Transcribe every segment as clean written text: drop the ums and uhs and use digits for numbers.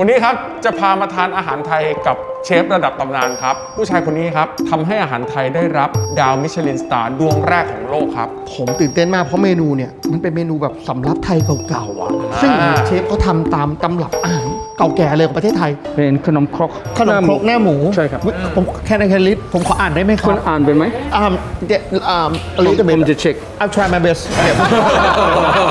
วันนี้ครับจะพามาทานอาหารไทยกับเชฟระดับตำนานครับผู้ชายคนนี้ครับทำให้อาหารไทยได้รับดาวมิชลินสตาร์ดวงแรกของโลกครับผมตื่นเต้นมากเพราะเมนูเนี่ยมันเป็นเมนูแบบสำรับไทยเก่าๆอ่ะซึ่งเชฟเขาทำตามตำรับอาหารเก่าแก่เลยของประเทศไทยเป็นขนมครกหน้าหมูใช่ครับผมแค่ในคลิปผมขออ่านได้ไหมครับคุณอ่านเป็นไหมผมจะเช็ค I'll try my best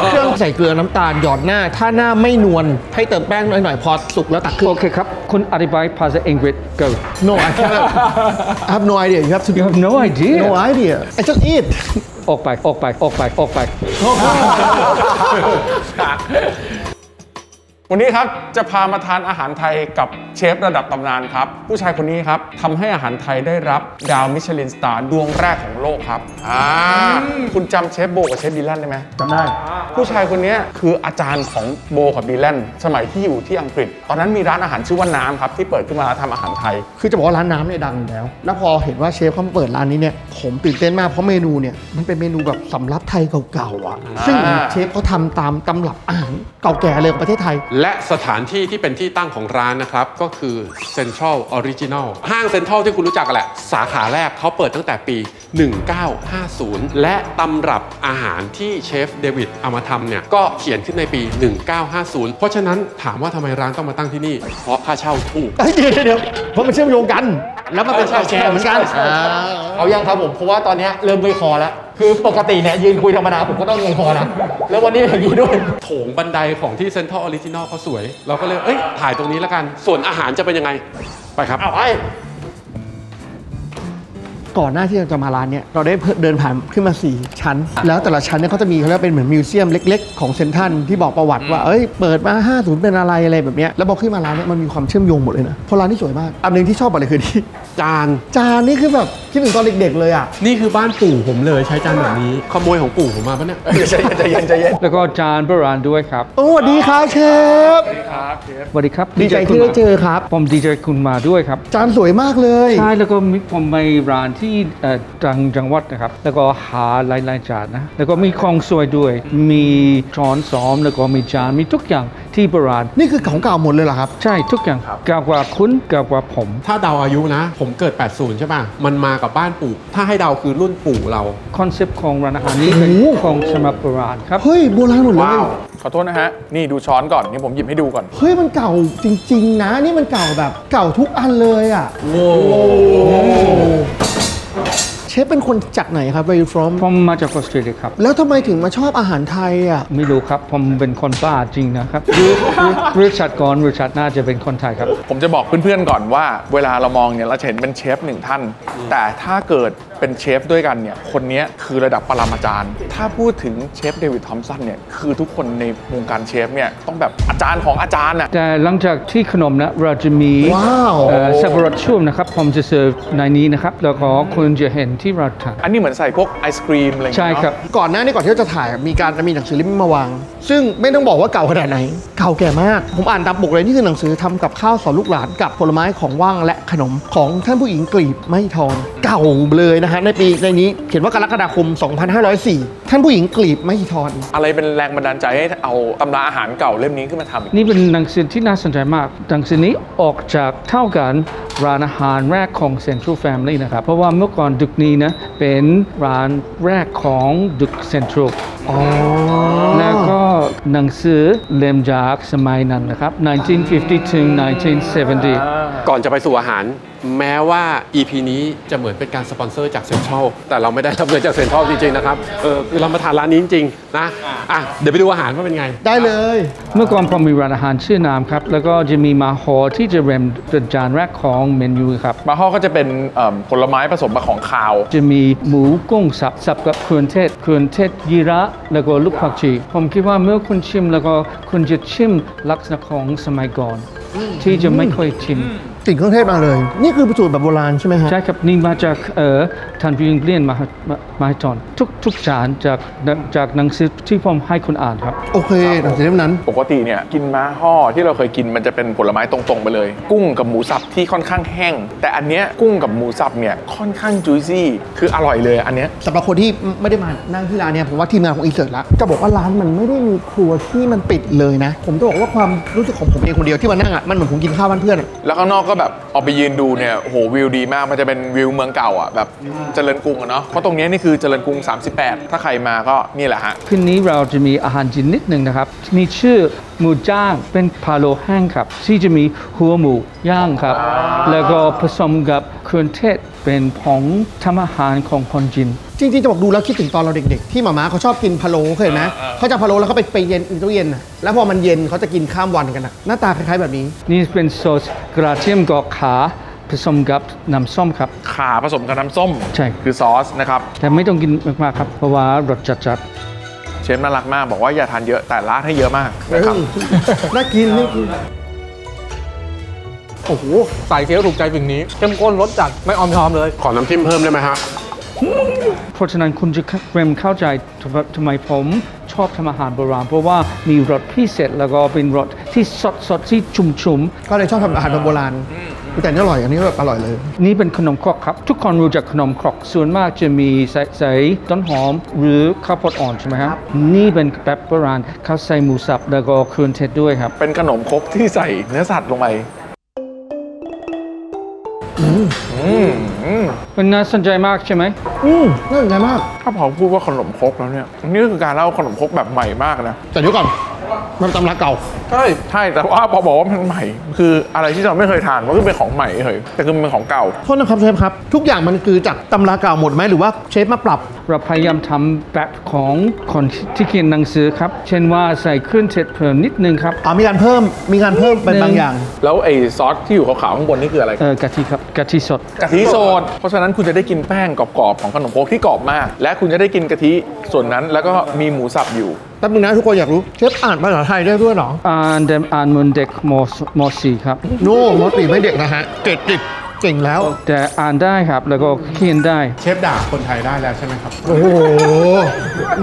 เครื่องใส่เกลือน้ำตาลหยอดหน้าถ้าหน้าไม่นวลให้เติมแป้งหน่อยๆพอสุกแล้วตักขึ้นโอเคครับคุณอธิบายภาษาอังกฤษก็ No I can't I have no idea you have to you have no idea no idea I just eat ออกไปวันนี้ครับจะพามาทานอาหารไทยกับเชฟระดับตำนานครับผู้ชายคนนี้ครับทำให้อาหารไทยได้รับดาวมิชลินสตาร์ดวงแรกของโลกครับคุณจำเชฟโบกับเชฟดีแลนได้ไหมจำได้ผู้ชายคนนี้คืออาจารย์ของโบกับดีแลนสมัยที่อยู่ที่อังกฤษตอนนั้นมีร้านอาหารชื่อว่าน้ำครับที่เปิดขึ้นมาทำอาหารไทยคือจะบอกว่าร้านน้ำเนี่ยดังแล้วแล้วพอเห็นว่าเชฟเขาเปิดร้านนี้เนี่ยผมตื่นเต้นมากเพราะเมนูเนี่ยมันเป็นเมนูแบบสำรับไทยเก่าๆอ่ะซึ่งเชฟเขาทำตามตำรับอาหารเก่าแก่เลยของประเทศไทยและสถานที่ที่เป็นที่ตั้งของร้านนะครับก็คือ Central Original ห้าง Central ที่คุณรู้จักแหละสาขาแรกเขาเปิดตั้งแต่ปี 1950 และตำรับอาหารที่เชฟเดวิดเอามาทำเนี่ยก็เขียนขึ้นในปี 1950 เพราะฉะนั้นถามว่าทำไมร้านต้องมาตั้งที่นี่เพราะค่าเช่าถูกเดี๋ยวเพราะมันเชื่อมโยงกันแล้วมันเป็นเช่าแชร์เหมือนกันเอายังครับผมเพราะว่าตอนนี้เริ่มไม่คอแล้วคือปกติเนี่ยยืนคุยธรรมดาผมก็ต้องเงยคอนะแล้ววันนี้อย่างนี้ด้วยโถงบันไดของที่ Central Original เขาสวยเราก็เลยถ่ายตรงนี้แล้วกันส่วนอาหารจะเป็นยังไงไปครับเอาไปก่อนหน้าที่เราจะมาร้านเนี่ยเราได้เดินผ่านขึ้นมา4ชั้นแล้วแต่ละชั้นเนี่ยเขาจะมีเขาเรียกเป็นเหมือนมิวเซียมเล็กๆของเซนทรัลที่บอกประวัติว่าเปิดมา50เป็นอะไรแบบเนี้ยแล้วพอขึ้นมาร้านเนี่ยมันมีความเชื่อมโยงหมดเลยนะเพราะร้านที่สวยมากอันหนึ่งที่ชอบอะไรคือนี่จานนี่คือแบบคิดถึงตอนเด็กๆเลยอ่ะนี่คือบ้านปู่ผมเลยใช้จานแบบนี้ขโมยของปู่ผมมาปะเนี่ยใจเย็นแล้วก็จานบรานด้วยครับสวัสดีครับเชฟสวัสดีครับดีใจที่ได้เจอครับผมดีใจคุณมาด้วยครับจานสวยมากเลยใช่แล้วก็ผมไปร้านที่จังหวัดนะครับแล้วก็หาหลายๆจานนะแล้วก็มีของสวยด้วยมีช้อนซ้อมแล้วก็มีจานมีทุกอย่างที่โบราณนี่คือของเก่าหมดเลยเหรอครับใช่ทุกอย่างเก่ากว่าคุณเก่ากว่าผมถ้าเดาอายุนะผมเกิด80ใช่ป่ะมันมากับบ้านปู่ถ้าให้เดาคือรุ่นปู่เราคอนเซปต์ของร้านอาหารนี้เป็นของฉบับโบราณครับเฮ้ยโบราณหมดเลยขอโทษนะฮะนี่ดูช้อนก่อนนี่ผมหยิบให้ดูก่อนเฮ้ยมันเก่าจริงๆนะนี่มันเก่าแบบเก่าทุกอันเลยอ่ะโว้เชฟเป็นคนจากไหนครับ Where you from ผมมาจากออสเตรเลียครับแล้วทำไมถึงมาชอบอาหารไทยอ่ะไม่รู้ครับผมเป็นคนบ้าจริงนะครับริชาร์ดน่าจะเป็นคนไทยครับผมจะบอกเพื่อนๆก่อนว่าเวลาเรามองเนี่ยเราเห็นเป็นเชฟหนึ่งท่านแต่ถ้าเกิดเป็นเชฟด้วยกันเนี่ยคนนี้คือระดับปรมาจารย์ถ้าพูดถึงเชฟเดวิดทอมสันเนี่ยคือทุกคนในวงการเชฟเนี่ยต้องแบบอาจารย์ของอาจารย์อ่ะแต่หลังจากที่ขนมนะเราจะมีสับปะรดชุ่มนะครับผมจะเสิร์ฟในนี้นะครับแล้วก็คุณจะเห็นที่เราถ่ายอันนี้เหมือนใส่พวกไอศครีมอะไรอย่างเงี้ยใช่ครับก่อนหน้านี้ก่อนที่เราจะถ่ายมีหนังสือเล่มมาวางซึ่งไม่ต้องบอกว่าเก่าขนาดไหนเก่าแก่มากผมอ่านตามปกเลยนี่คือหนังสือทำกับข้าวสอนลูกหลานกับผลไม้ของว่างและขนมของท่านผู้หญิงกลีบไม่ทอนเก่าเลยนะฮะในปีในนี้เขียนว่ากรกฎาคม2504ท่านผู้หญิงกลีบไม่ทอนอะไรเป็นแรงบันดาลใจให้เอาตำราอาหารเก่าเล่มนี้ขึ้นมาทำนี่เป็นหนังสือที่น่าสนใจมากหนังสือนี้ออกจากเท่ากันร้านอาหารแรกของ Central Family นะครับเพราะว่าเมื่อก่อนดึกนี้นะเป็นร้านแรกของดึก Central แล้วก็หนังสือเล่มจากสมัยนั้นนะครับ 1950 ถึง 1970 ก่อนจะไปสู่อาหารแม้ว่า EP นี้จะเหมือนเป็นการสปอนเซอร์จาก Central แต่เราไม่ได้รับเงินจาก Central จริงๆนะครับคือเรามาทานร้านนี้จริงๆนะเดี๋ยวไปดูอาหารว่าเป็นไงได้เลยเมื่อก่อนผมมีร้านอาหารชื่อน้ำครับแล้วก็จะมีมาฮอที่จะเป็นจานแรกของเมนูครับมาฮอก็จะเป็นผลไม้ผสมกับของคาวจะมีหมูกุ้งสับกับเครื่องเทศยีระแล้วก็ลูกผักชีผมคิดว่าเมื่อคุณชิมแล้วก็คุณจะชิมลักษณะของสมัยก่อนที่จะไม่ค่อยชิมติ่งเครื่องเทศมาเลยนี่คือสูตรแบบโบราณใช่ไหมฮะใช่ครับนี่มาจากท่านผู้หญิงเปลี่ยนมาให้จอนทุกจานจากหนังสือที่ผมให้คุณอ่านครับโอเคหนังสือเล่มนั้นปกติเนี่ยกินมาห่อที่เราเคยกินมันจะเป็นผลไม้ตรงๆไปเลยกุ้งกับหมูสับที่ค่อนข้างแห้งแต่อันเนี้ยกุ้งกับหมูสับเนี่ยค่อนข้างจุยซี่คืออร่อยเลยอันเนี้ยสำหรับคนที่ไม่ได้มานั่งที่ร้านเนี่ยผมว่าทีมงานของอินเสิร์ตละจะบอกว่าร้านมันไม่ได้มีครัวที่มันปิดเลยนะผมจะบอกว่าความรู้สึกของผมเองคนเดียวที่มานั่ง อะมันเหมือนผมกินข้าวบ้านเพื่อนแล้วข้างนอกก็แบบออกไปยืนดูเนี่ยโหวิวดีมากมันจะเป็นวิวเมืองเก่าอ่ะแบบเจริญกรุงเนาะเพราะตรงนี้นี่คือเจริญกรุง38ถ้าใครมาก็นี่แหละฮะคืนนี้เราจะมีอาหารจีนนิดนึงนะครับมีชื่อหมูจ้างเป็นพาโลแห้งครับที่จะมีหัวหมูย่างครับแล้วก็ผสมกับเครื่องเทศเป็นผงทำอาหารของคนจีนจริงๆจะบอกดูแล้วคิดถึงตอนเราเด็กๆที่หม่าเขาชอบกินพะโล้เคยไหมเขาจะพะโล้แล้วเขาไปเย็นอินตู้เย็นแล้วพอมันเย็นเขาจะกินข้ามวันกันหน้าตาคล้ายๆแบบนี้นี่เป็นซอสกระเทียมกอกขาผสมกับน้ำส้มครับขาผสมกับน้ำส้มใช่คือซอสนะครับแต่ไม่ต้องกินมากๆครับเพราะว่ารสจัดๆเชฟน่ารักมากบอกว่าอย่าทานเยอะแต่ละให้เยอะมากนะครับน่ากินน่ากินโอ้โหสายเกี๊ยวถูกใจสิ่งนี้เข้มข้นรสจัดไม่อมทอมเลยขอน้ำจิ้มเพิ่มได้ไหมฮะเพราะฉะนั้นคุณจะเข้าใจทำไมผมชอบทำอาหารโบราณเพราะว่ามีรสพิเศษแล้วก็เป็นรสที่สดที่ชุ่มๆก็เลยชอบทำอาหารโบราณแต่นี่อร่อยอันนี้แบบอร่อยเลยนี่เป็นขนมครกครับทุกคนรู้จักขนมครกส่วนมากจะมีใส่ต้นหอมหรือข้าวโพดอ่อนใช่ไหมครับนี่เป็นแบบโบราณเขาใส่หมูสับแล้วก็เครื่องเทศด้วยครับเป็นขนมครกที่ใส่เนื้อสัตว์ลงไปมันน่าสนใจมากใช่ไหมน่าสนใจมากถ้าผมพูดว่าขนมครกแล้วเนี่ยนี่คือการเล่าขนมครกแบบใหม่มากนะแต่เดี๋ยวก่อนมันตำราเก่าใช่แต่ว่าพอบอกว่ามันใหม่คืออะไรที่เราไม่เคยทานมันก็เป็นของใหม่เฉยแต่คือมันเป็นของเก่าโทษนะครับเชฟครับทุกอย่างมันคือจากตำราเก่าหมดไหมหรือว่าเชฟมาปรับเราพยายามทำแบบของคนที่เขียนหนังสือครับเช่นว่าใส่เครื่องเทศเพิ่มนิดนึงครับมีการเพิ่มเป็นบางอย่างแล้วไอ้ซอสที่อยู่ขาวๆข้างบนนี่คืออะไรกะทิครับกะทิสดเพราะฉะนั้นคุณจะได้กินแป้งกรอบๆของขนมโคกที่กรอบมากและคุณจะได้กินกะทิส่วนนั้นแล้วก็มีหมูสับอยู่แป๊บนึงนะทุกคนอยากรู้เชฟอ่านภาษาไทยได้ด้วยหรออ่านเหมือนเด็กม.4ครับโน้ม.4ไม่เด็กนะฮะเด็กเก่งแล้วแต่อ่านได้ครับแล้วก็เขียนได้เชฟด่าคนไทยได้แล้วใช่ไหมครับโอ้โห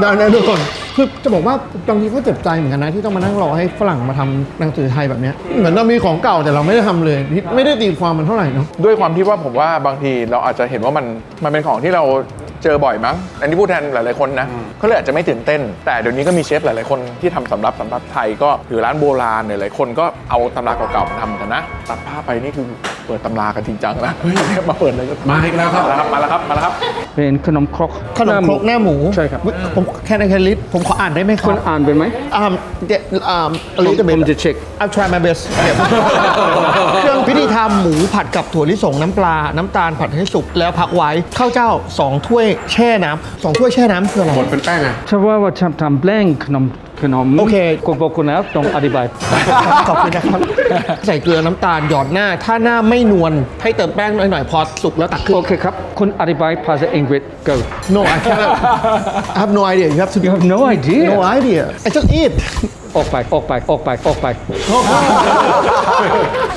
ได้แน่นอนคือจะบอกว่าบางทีก็เจ็บใจเหมือนกันนะที่ต้องมานั่งรอให้ฝรั่งมาทำหนังสือไทยแบบนี้เหมือนเรามีของเก่าแต่เราไม่ได้ทำเลยไม่ได้ตีความมันเท่าไหร่เนาะด้วยความที่ว่าผมว่าบางทีเราอาจจะเห็นว่ามันเป็นของที่เราเจอบ่อยมั้งอันนี้พูดแทนหลายๆคนนะเขาเลยอาจจะไม่ตื่นเต้นแต่เดี๋ยวนี้ก็มีเชฟหลายๆคนที่ทำสำรับไทยก็หรือร้านโบราณหลายๆคนก็เอาตำราเก่าๆมาทำกันนะตัดผ้าไปนี่คือเปิดตำรากันจริงจังนะมาเปิดเลยมาอีกแล้วครับมาแล้วครับเป็นขนมครกหน้าหมูใช่ครับผมแค่ในแคลิสผมขออ่านได้ไหมครับคุณอ่านเป็นไหมผมจะเช็ค I'll try my best เครื่องพิธีทำหมูผัดกับถั่วลิสงน้ำตาลผัดให้สุกแล้วพักไว้ข้าวเจ้า2 ถ้วยแช่น้ำ2 ถ้วยแช่น้ำคืออะไรหมดเป็นแป้งไงใช่ว่าทำแป้งขนมโอเคกดบอกคุณแล้วต้องอธิบายขอบคุณนะครับใส่เกลือน้ำตาลหยอดหน้าถ้าหน้าไม่นวลให้เติมแป้งหน่อยๆพอสุกแล้วตักขึ้นโอเคครับคุณอธิบายภาษาอังกฤษ go no I can't I have no idea you have to you have no idea I just eat ออกไป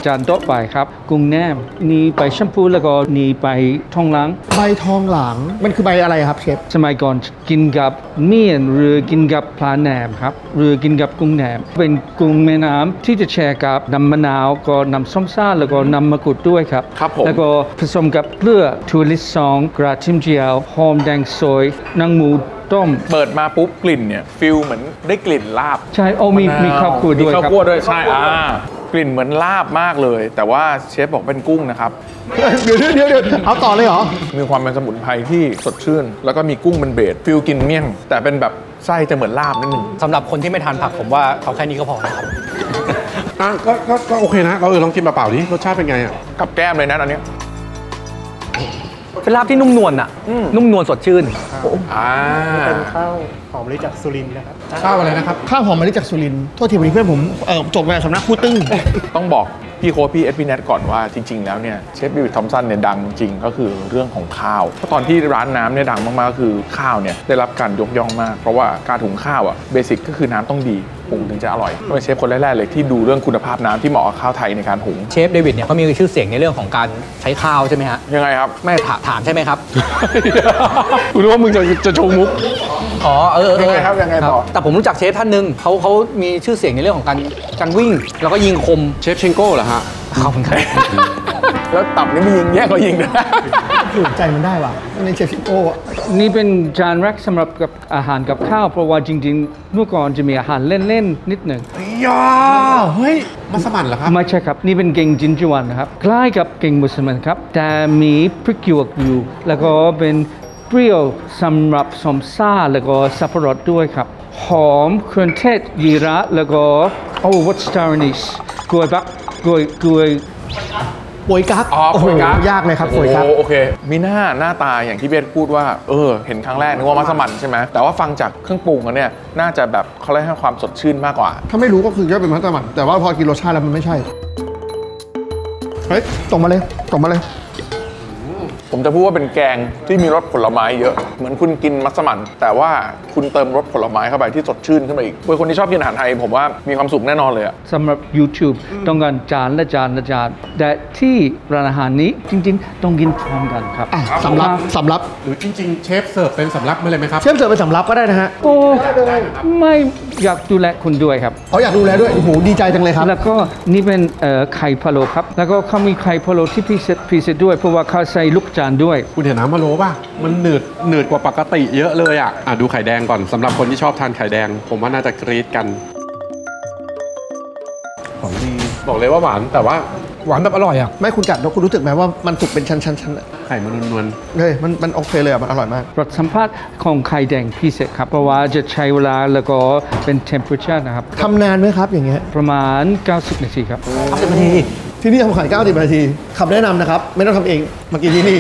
จานโต๊ะไปครับกุ้งแหนมนี่ไปแชมพูแล้วก็นี่ไปทองหลางใบทองหลางมันคือใบอะไรครับเชฟสมัยก่อนกินกับเมี่ยนหรือกินกับปลาแหนมครับหรือกินกับกุ้งแหนมเป็นกุ้งแม่น้ำที่จะแช่กับน้ำมะนาวก็น้ำส้มซ่าแล้วก็น้ำมะกรูดด้วยครับแล้วก็ผสมกับเกลือถั่วลิสงกระเทียมเจียวหอมแดงซอยนางหมูเปิดมาปุ๊บกลิ่นเนี่ยฟิลเหมือนได้กลิ่นลาบใช่โอ้มีข้าวคั่วด้วยครับมีข้าวคั่วด้วยใช่กลิ่นเหมือนลาบมากเลยแต่ว่าเชฟบอกเป็นกุ้งนะครับเดี๋ยวเอาต่อเลยเหรอมีความเป็นสมุนไพรที่สดชื่นแล้วก็มีกุ้งเป็นเบสฟิลกินเมี่ยงแต่เป็นแบบไส้จะเหมือนลาบนิดนึงสำหรับคนที่ไม่ทานผักผมว่าเอาแค่นี้ก็พอครับก็โอเคนะเราลองกินเปล่าๆดิรสชาติเป็นไงอ่ะกับแก้มเลยนะอันนี้เป็นลาบที่นุ่มนวลอ่ะนุ่มนวลสดชื่นเป็นข้าวหอมมะลิจากสุรินทร์นะครับข้าวอะไรนะครับข้าวหอมมะลิจากสุรินทร์โทษทีวันนี้เพื่อนผมจบมาสำนักคู่ตึ้งต้องบอกพี่โค้ชพี่เอสพีแนทก่อนว่าจริงๆแล้วเนี่ยเชฟบิวทอมสันเนี่ยดังจริงก็คือเรื่องของข้าวเพราะตอนที่ร้านน้ำเนี่ยดังมากๆก็คือข้าวเนี่ยได้รับการยกย่องมากเพราะว่าการหุงข้าวอ่ะเบสิกก็คือน้ำต้องดีหุงถึงจะอร่อยเป็นเชฟคนแรกๆเลยที่ดูเรื่องคุณภาพน้ำที่เหมาะกับข้าวไทยในการหุงเชฟเดวิดเนี่ยเขามีชื่อเสียงในเรื่องของการใช้ข้าวใช่ไหมฮะยังไงครับไม่ถามใช่ไหมครับคุณรู้ว่ามึงจะโชว์มุกอ๋อยังไงต่อแต่ผมรู้จักเชฟท่านหนึ่งเขามีชื่อเสียงในเรื่องของการวิ่งแล้วก็ยิงคมเชฟเชงโก้เหรอฮะขอบคุณครับ แล้วตับนี่ไม่ยิงแย่กว่ายิงนะถูกใจมันได้ว่ะในเชฟชิโก้นี่เป็นจานแรกสำหรับกับอาหารกับข้าวเพราะว่าจริงๆเมื่อก่อนจะมีอาหารเล่นๆนิดหนึ่งย่าเฮ้ยมัสมั่นเหรอครับไม่ใช่ครับนี่เป็นเก่งจินจวนนะครับคล้ายกับเก่งมัสมั่นครับแต่มีพริกหยวกอยู่แล้วก็เป็นเปรี้ยวสำหรับสมซ่าแล้วก็สับปะรดด้วยครับหอมเครื่องเทศยีระแล้วก็โอ้ what's Taiwanese กล้วยบักกล้วยป่วยกักอ๋อป่วยกักยากเลยครับป่วยกักโอเคมีหน้าตาอย่างที่เบสพูดว่าเห็นครั้งแรกนึกว่ามัสมั่นใช่ไหมแต่ว่าฟังจากเครื่องปรุงแล้วเนี่ยน่าจะแบบเขาให้ความสดชื่นมากกว่าถ้าไม่รู้ก็คือจะเป็นมัสมั่นแต่ว่าพอกินรสชาติแล้วมันไม่ใช่เฮ้ยตรงมาเลยผมจะพูดว่าเป็นแกงที่มีรสผลไม้เยอะเหมือนคุณกินมัสมั่นแต่ว่าคุณเติมรสผลไม้เข้าไปที่สดชื่นขึ้นมาอีกคนที่ชอบกินอาหารไทยผมว่ามีความสุขแน่นอนเลยสำหรับ YouTube ต้องการจานแต่ที่ร้านอาหารนี้จริงๆต้องกินพร้อมกันครับสำรับหรือจริงๆเชฟเสิร์ฟเป็นสำรับมาเลยไหมครับเชฟเสิร์ฟเป็นสำรับก็ได้นะฮะโอ้ไม่อยากดูแลคุณด้วยครับเขาอยากดูแลด้วยโอ้โหดีใจจังเลยครับแล้วก็นี่เป็นไข่พะโล้ครับแล้วก็เขามีไข่พะโล้ที่พิเศษด้วยเพราะว่าเขาใส่ลูกด้วยคุณเห็นน้ำมะโลป่ะมันหนืดกว่าปกติเยอะเลยอ่ะดูไข่แดงก่อนสำหรับคนที่ชอบทานไข่แดงผมว่าน่าจะกรี๊ดกันของดีบอกเลยว่าหวานแต่ว่าหวานแบบอร่อยอ่ะไม่คุณกัดแล้วคุณรู้สึกไหมว่ามันสุกเป็นชั้นไข่มันนวลๆเลยมันโอเคเลยอ่ะมันอร่อยมากรสสัมผัสของไข่แดงพิเศษครับเพราะว่าจะใช้เวลาแล้วก็เป็น temperature นะครับทำนานไหมครับอย่างเงี้ยประมาณ90นาทีครับ90นาทีที่นี่ทำขาย90นาทีคำแนะนำนะครับไม่ต้องทำเองมากินที่นี่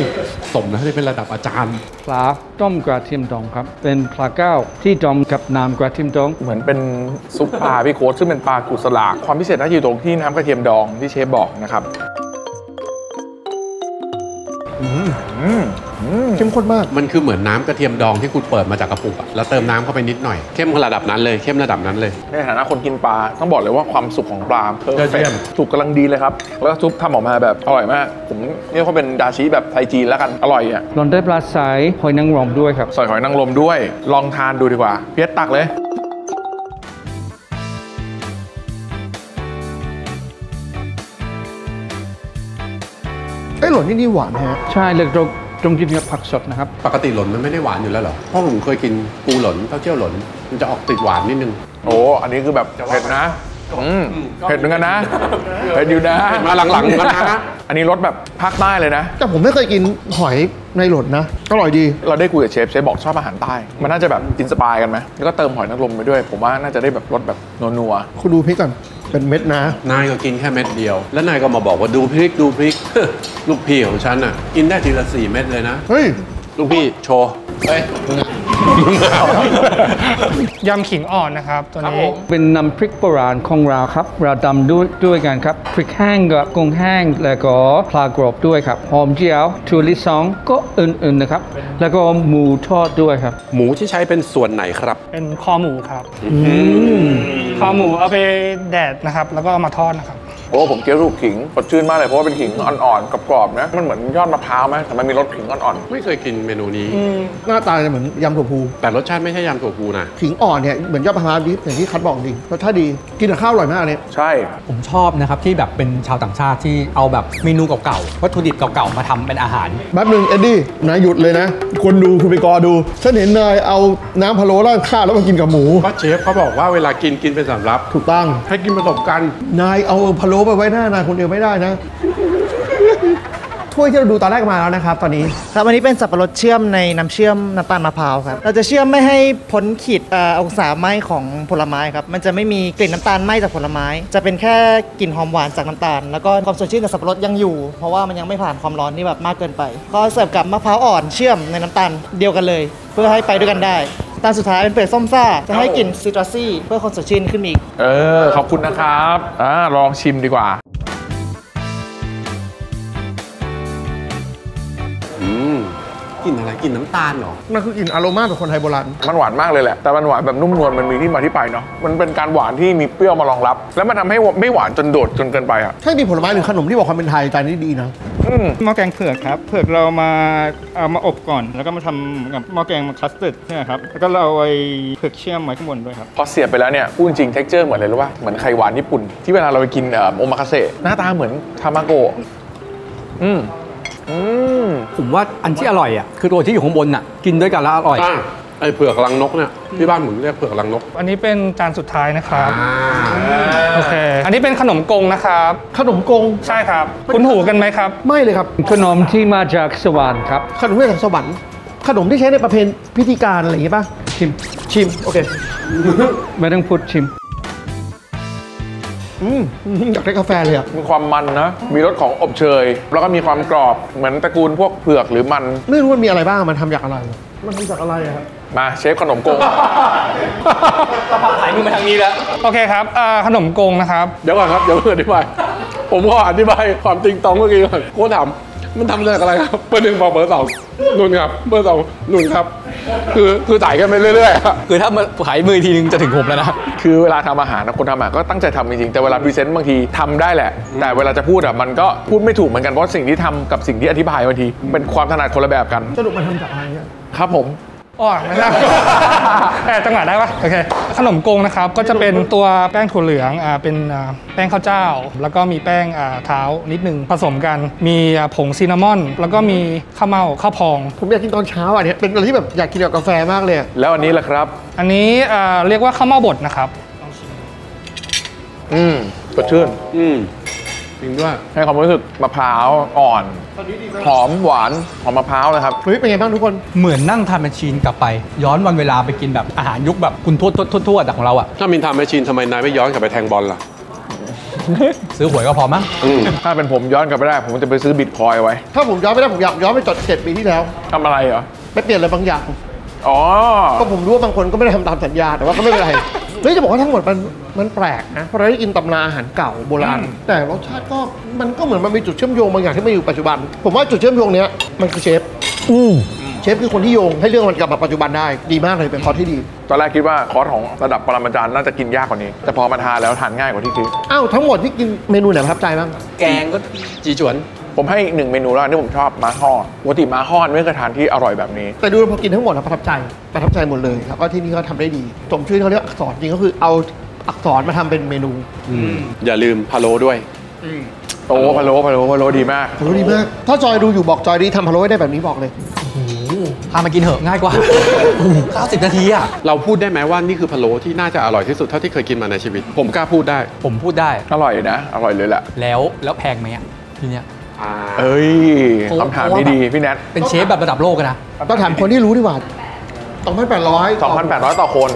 สมนะที่เป็นระดับอาจารย์ปลาต้มกระเทียมดองครับเป็นปลาเก้าที่ดองกับน้ำกระเทียมดองเหมือนเป็นซุปปลาพี่โค้ชซึ่งเป็นปลากุศลาความพิเศษน่าจะอยู่ตรงที่น้ำกระเทียมดองที่เชฟบอกนะครับเข้มข้นมากมันคือเหมือนน้ำกระเทียมดองที่คุณเปิดมาจากกระปุกแล้วเติมน้ำเข้าไปนิดหน่อยเข้มระดับนั้นเลยในฐานะคนกินปลาต้องบอกเลยว่าความสุกของปลาเยอะเยี่ยมสุกกำลังดีเลยครับแล้วซุปทำออกมาแบบอร่อยมากผมเรียกว่าเป็นดาชิแบบไทยจีนแล้วกันอร่อยอ่ะลองได้ปลาสายหอยนางรมด้วยครับสายหอยนางรมด้วยลองทานดูดีกว่าเพียรตักเลยไอ้หล่นนี่หวานฮะใช่เลยตรงกินกับผักสดนะครับปกติหล่นมันไม่ได้หวานอยู่แล้วหรอเพราะผมเคยกินปูหล่นเต้าเจี้ยวหล่นมันจะออกติดหวานนิดนึงโอ้อันนี้คือแบบเผ็ดนะเผ็ดเหมือนกันนะเผ็ดอยู่นะมาหลังๆกันนะอันนี้รสแบบภาคใต้เลยนะแต่ผมไม่เคยกินหอยในหล่นนะอร่อยดีเราได้คุยกับเชฟบอกชอบอาหารใต้มันน่าจะแบบอินสปายกันไหมแล้วก็เติมหอยนางรมไปด้วยผมว่าน่าจะได้แบบรสแบบนัวๆคุณดูพริกก่อนเป็นเม็ดนะนายก็กินแค่เม็ดเดียวแล้วนายก็มาบอกว่าดูพริกลูกพี่ของฉันน่ะกินได้ทีละ4เม็ดเลยนะเฮ้ยลูกพี่โชว์เฮ้ยยำขิงอ่อนนะครับตัวนี้เป็นน้ำพริกโบราณของเราครับเราดำด้วยกันครับพริกแห้งกับกุ้งแห้งแล้วก็ปลากรอบด้วยครับหอมเจียวถั่วลิสงก็อื่นๆนะครับแล้วก็หมูทอดด้วยครับหมูที่ใช้เป็นส่วนไหนครับเป็นคอหมูครับคอหมูเอาไปแดดนะครับแล้วก็มาทอดนะครับโอ้ผมเคี้ยวลูกขิงสดชื่นมากเลยเพราะว่าเป็นขิงอ่อนๆกรอบๆนะมันเหมือนยอดมะพร้าวไหมแต่มันมีรสขิงอ่อนๆไม่เคยกินเมนูนี้หน้าตาเหมือนยำถั่วพูแต่รสชาติไม่ใช่ยำถั่วพูนะขิงอ่อนเนี่ยเหมือนยอดมะพร้าวดิบอย่างที่คัดบอกจริงรสชาติดีกินกับข้าวอร่อยมากเลยใช่ผมชอบนะครับที่แบบเป็นชาวต่างชาติที่เอาแบบเมนูเก่าๆวัตถุดิบเก่าๆมาทำเป็นอาหารแป๊บนึงเอ็ดดี้นายหยุดเลยนะคนดูคุณไปกอดูฉันเห็นนายเอาน้ำพะโล้ราดข้าวแล้วมากินกับหมูก็เชฟเขาบอกว่าเวลากินเป็นสำรับถูกต้องให้กินผสมกันนายเอาพะโล้ไปไว้หน้านายคนเดียวไม่ได้นะถ้วยที่เราดูตอนแรกมาแล้วนะครับตอนนี้ครับวันนี้เป็นสับปะรดเชื่อมในน้ำเชื่อมน้ำตาลมะพร้าวครับเราจะเชื่อมไม่ให้พ้นขีดองศาไหม้ของผลไม้ครับมันจะไม่มีกลิ่นน้ำตาลไหม้จากผลไม้จะเป็นแค่กลิ่นหอมหวานจากน้ำตาลแล้วก็ความสดชื่นกับสับปะรดยังอยู่เพราะว่ามันยังไม่ผ่านความร้อนที่แบบมากเกินไปก็เสิร์ฟกับมะพร้าวอ่อนเชื่อมในน้ำตาลเดียวกันเลยเพื่อให้ไปด้วยกันได้ตาสุดท้ายเป็นเปลือกส้มซ่าจะให้กลิ่นซิตรัสซี่เพื่อคนสดชื่นขึ้นอีกขอบคุณนะครับลองชิมดีกว่ากลิ่นอะไรกลิ่นน้ำตาลเหรอมันคือกลิ่นอโรมาแบบคนไทยโบราณมันหวานมากเลยแหละแต่มันหวานแบบนุ่มนวลมันมีที่มาที่ไปเนาะมันเป็นการหวานที่มีเปรี้ยวมารองรับแล้วมันทำให้ไม่หวานจนโดดจนเกินไปอ่ะถ้ามีผลไม้หรือขนมที่บอกความเป็นไทยจานนี้ดีนะหม้อแกงเผือกครับเผือกเราเอามาอบก่อนแล้วก็มาทำกับหม้อแกงคัสตาร์ดใช่ไหมครับแล้วก็เราเอาไอ้เผือกเชื่อมไว้ข้างบนด้วยครับพอเสียบไปแล้วเนี่ยพูดจริง texture เหมือนอะไรรู้ป่ะเหมือนไข่หวานญี่ปุ่นที่เวลาเราไปกินโอมากาเสะหน้าตาเหมือนทามาโกะ ผมว่าอันที่อร่อยอ่ะคือตัวที่อยู่ข้างบนอ่ะกินด้วยกันแล้วอร่อยไอเผือกรังนกเนี่ยที่บ้านผมเรียกเผือกรังนกอันนี้เป็นจานสุดท้ายนะครับโอเคอันนี้เป็นขนมกงนะครับขนมกงใช่ครับคุ้นหูกันไหมครับไม่เลยครับขนมที่มาจากสวรรค์ครับขนมที่จากสวรรค์ขนมที่ใช้ในประเพณีพิธีการอะไรอย่างนี้ป่ะชิมโอเคไม่ต้องพูดชิมอยากได้กาแฟเลยอ่ะมีความมันนะมีรสของอบเชยแล้วก็มีความกรอบเหมือนตระกูลพวกเผือกหรือมันไม่รู้มันมีอะไรบ้างมันทำจากอะไรมันทำจากอะไรครับมาเชฟขนมกงสายมือมาทางนี้แล้วโอเคครับขนมกงนะครับเดี๋ยวก่อนครับเดี๋ยวอธิบายผมก็อธิบายความจริงตรงเมื่อกี้ก่อนโค้ชถามมันทำจากอะไรครับเบอร์หนึ่งบอกเบอร์สองนุ่นครับเบอร์สองนุ่นครับคือถ่ายกันไปเรื่อยๆคือถ้ามันหายมือทีนึงจะถึงผมแล้วนะคือเวลาทำอาหารคนทำอาหารก็ตั้งใจทำจริงๆแต่เวลาพรีเซนต์บางทีทำได้แหละแต่เวลาจะพูดอ่ะมันก็พูดไม่ถูกเหมือนกันเพราะสิ่งที่ทำกับสิ่งที่อธิบายบางทีเป็นความถนัดคนละแบบกันสรุปมันทำจากอะไรครับผมอ๋อไม่ได้แต่จังหวะได้ปะโอเคขนมกงนะครับก็จะเป็นตัวแป้งถั่วเหลืองเป็นแป้งข้าวเจ้าแล้วก็มีแป้งเท้านิดนึงผสมกันมีผงซินนามอนแล้วก็มีข้าวเม่าข้าวพองผมอยากกินตอนเช้าอันนี้เป็นอะไรที่แบบอยากกินกับกาแฟมากเลยแล้วอันนี้ล่ะครับอันนี้เรียกว่าข้าวเม่าบดนะครับสดชื่นจริงด้วยให้ความรู้สึกมะพร้าวอ่อนหอมหวานหอมมะพร้าวนะครับเฮ้ยเป็นไงบ้างทุกคนเหมือนนั่งทำแมชชีนกลับไปย้อนวันเวลาไปกินแบบอาหารยุคแบบคุณทั่วแต่ของเราอ่ะถ้ามินทำแมชชีนทำไมนายไม่ย้อนกลับไปแทงบอลล่ะซื้อหวยก็พอมั้งถ้าเป็นผมย้อนกลับไปได้ผมจะไปซื้อบิตคอยไว้ถ้าผมย้อนไม่ได้ผมอยากย้อนไปจด7ปีที่แล้วทำอะไรเหรอไปเปลี่ยนอะไรบางอย่างอ๋อก็ผมรู้ว่าบางคนก็ไม่ได้ทำตามสัญญาแต่ว่าก็ไม่เป็นไรนี่จะบอกว่าทั้งหมดมันแปลกนะเพราะเราได้กินตำราอาหารเก่าโบราณแต่รสชาติก็มันก็เหมือนมันมีจุดเชื่อมโยงบางอย่างที่ไม่อยู่ปัจจุบันผมว่าจุดเชื่อมโยงเนี้ยมันคือเชฟเชฟคือคนที่โยงให้เรื่องมันกลับมาปัจจุบันได้ดีมากเลยเป็นคอร์สที่ดีตอนแรกคิดว่าคอร์สของระดับปรมาจารย์น่าจะกินยากกว่านี้แต่พอมาทานแล้วทานง่ายกว่าที่คิดอ้าวทั้งหมดที่กินเมนูไหนประทับใจบ้างแกงก็จีจวนผมให้อีกหนึ่งเมนูแล้วที่ผมชอบม้าฮ้อนปกติม้าฮ้อนไม่เคยทานที่อร่อยแบบนี้แต่ดูพอกินทั้งหมดแล้วประทับใจหมดเลยครับก็ที่นี่เขาทำได้ดีสมชื่อเขาเรียกอักษรจริงก็คือเอาอักษรมาทำเป็นเมนูอย่าลืมพะโล้ด้วยโอ้พะโล้ดีมากพะโล้ดีมากถ้าจอยดูอยู่บอกจอยดีทำพะโล้ได้แบบนี้บอกเลยพามากินเถอะง่ายกว่า90 นาทีอ่ะเราพูดได้ไหมว่านี่คือพะโล้ที่น่าจะอร่อยที่สุดเท่าที่เคยกินมาในชีวิตผมกล้าพูดได้ผมพูดได้อร่อยนะอร่อยเลยแหละแล้วแพงไหมอ่ะทีเนี้ยเอ้ยคำถามดีๆพี่แนทเป็นเชฟแบบระดับโลกนะต้องถามคนที่รู้ดีกว่า2,800 2,800 ต่อคน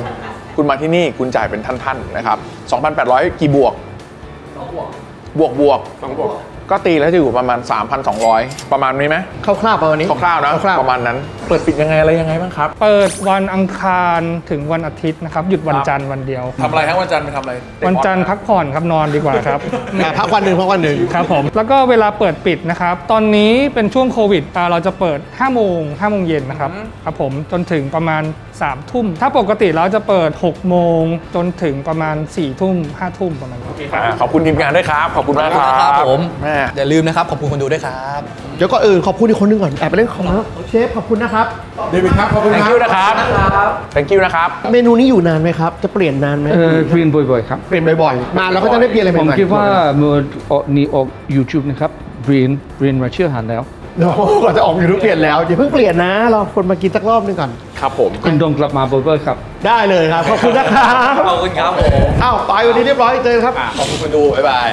คุณมาที่นี่คุณจ่ายเป็นท่านๆนะครับ 2,800 กี่บวกบวกก็ตีแล้วจะอยู่ประมาณ 3,200 ประมาณนี้ไหมคร่าวๆประมาณนี้คร่าวๆนะประมาณนั้นเปิดปิดยังไงอะไรยังไงบ้างครับเปิดวันอังคารถึงวันอาทิตย์นะครับหยุดวันจันทร์วันเดียวทำอะไรครับวันจันทร์ไปทำอะไรวันจันทร์พักผ่อนครับนอนดีกว่าครับพักวันหนึ่งครับผมแล้วก็เวลาเปิดปิดนะครับตอนนี้เป็นช่วงโควิดเราจะเปิด5 โมงเย็นนะครับครับผมจนถึงประมาณ3 ทุ่มถ้าปกติเราจะเปิด6 โมงจนถึงประมาณ4 ทุ่ม5 ทุ่มประมาณนี้ขอบคุณทีมงานด้วยครับขอบคุณมากครับผมอย่าลืมนะครับขอบคุณคนดูด้วยครับเดี๋ยวก็ขอบคุณอีกคนนึงก่อนแอบไปเล่นของเชฟขอบคุณนะครับเดวิดครับขอบคุณครับ thank you นะครับ thank you นะครับเมนูนี้อยู่นานไหมครับจะเปลี่ยนนานไหมเปลี่ยนบ่อยๆครับเปลี่ยนบ่อยๆมาแล้วก็จะได้เปลี่ยนอะไรใหม่ๆผมคิดว่าเมื่อนี้ออก YouTube นะครับเรียนมาเชื่อหันแล้วก่อนจะออกอยู่รู้เปลี่ยนแล้วอย่าเพิ่งเปลี่ยนนะเราคนมากินสักรอบนึงก่อนครับผมคุณดงกลับมาเบอร์เกอร์ครับได้เลยครับขอบคุณนะครับขอบคุณครับผมอ้าวไปวันนี้เรียบร้อยเจอครับขอบคุณคนดูบ๊ายบาย